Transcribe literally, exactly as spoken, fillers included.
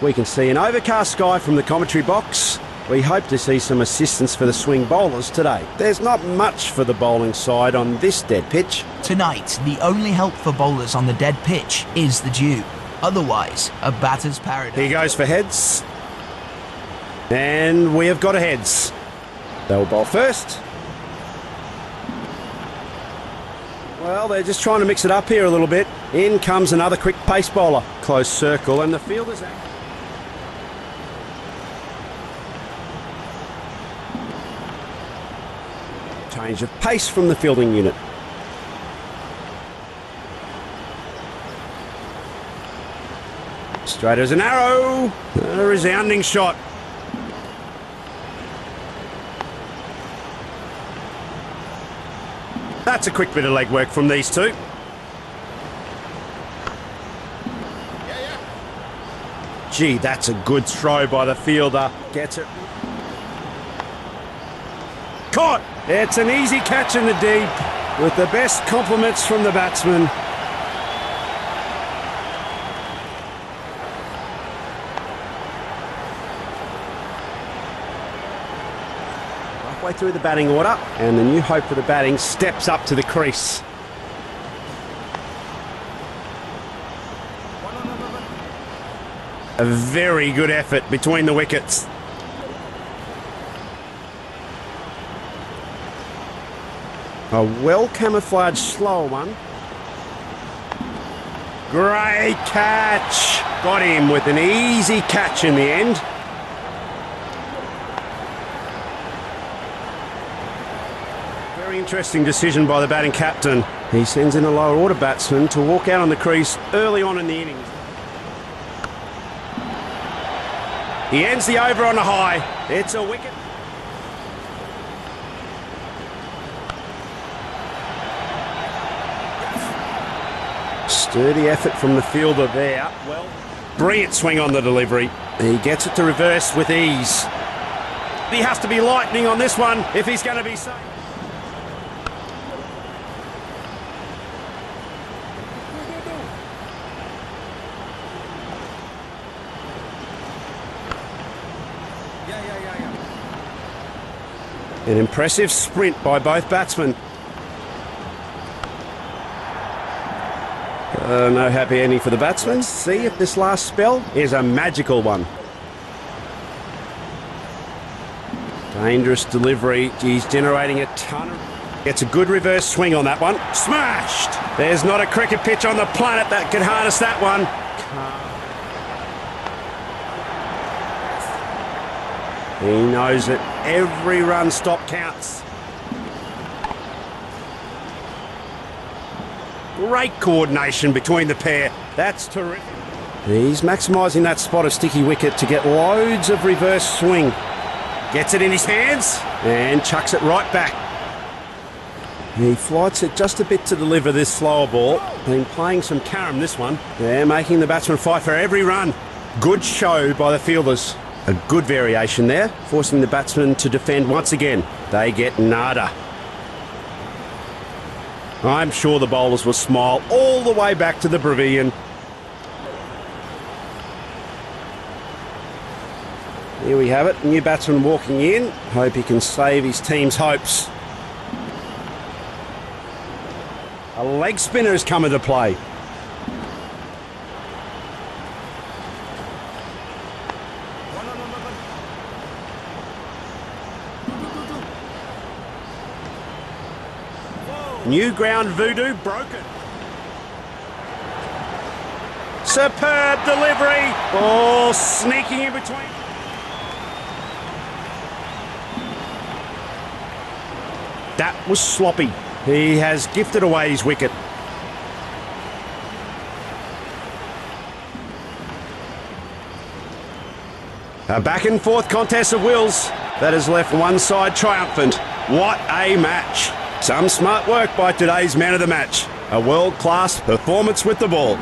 We can see an overcast sky from the commentary box. We hope to see some assistance for the swing bowlers today. There's not much for the bowling side on this dead pitch. Tonight, the only help for bowlers on the dead pitch is the dew. Otherwise, a batter's paradise. He goes for heads. And we have got a heads. They'll bowl first. Well, they're just trying to mix it up here a little bit. In comes another quick pace bowler. Close circle and the field is out. Change of pace from the fielding unit. Straight as an arrow. A resounding shot. That's a quick bit of leg work from these two. Yeah, yeah. Gee, that's a good throw by the fielder. Gets it. Caught! It's an easy catch in the deep, with the best compliments from the batsman. Halfway through the batting order, and the new hope for the batting steps up to the crease. A very good effort between the wickets. A well-camouflaged slow one. Great catch! Got him with an easy catch in the end. Very interesting decision by the batting captain. He sends in a lower order batsman to walk out on the crease early on in the innings. He ends the over on a high. It's a wicket. Sturdy effort from the fielder there. Well, brilliant swing on the delivery. He gets it to reverse with ease. He has to be lightning on this one if he's going to be safe. Yeah, yeah, yeah, yeah. An impressive sprint by both batsmen. Uh, no happy ending for the batsman. Let's see if this last spell is a magical one. Dangerous delivery. He's generating a ton of... Gets a good reverse swing on that one. Smashed! There's not a cricket pitch on the planet that can harness that one. He knows it. Every run stop counts. Great coordination between the pair. That's terrific. He's maximising that spot of sticky wicket to get loads of reverse swing. Gets it in his hands and chucks it right back. He flights it just a bit to deliver this slower ball. Been playing some carom this one. They're making the batsman fight for every run. Good show by the fielders. A good variation there, forcing the batsman to defend once again. They get nada. I'm sure the bowlers will smile all the way back to the pavilion. Here we have it, new batsman walking in. Hope he can save his team's hopes. A leg spinner has come into play. New ground voodoo broken. Superb delivery. Ball sneaking in between. That was sloppy. He has gifted away his wicket. A back and forth contest of wills that has left one side triumphant. What a match. Some smart work by today's man of the match. A world-class performance with the ball.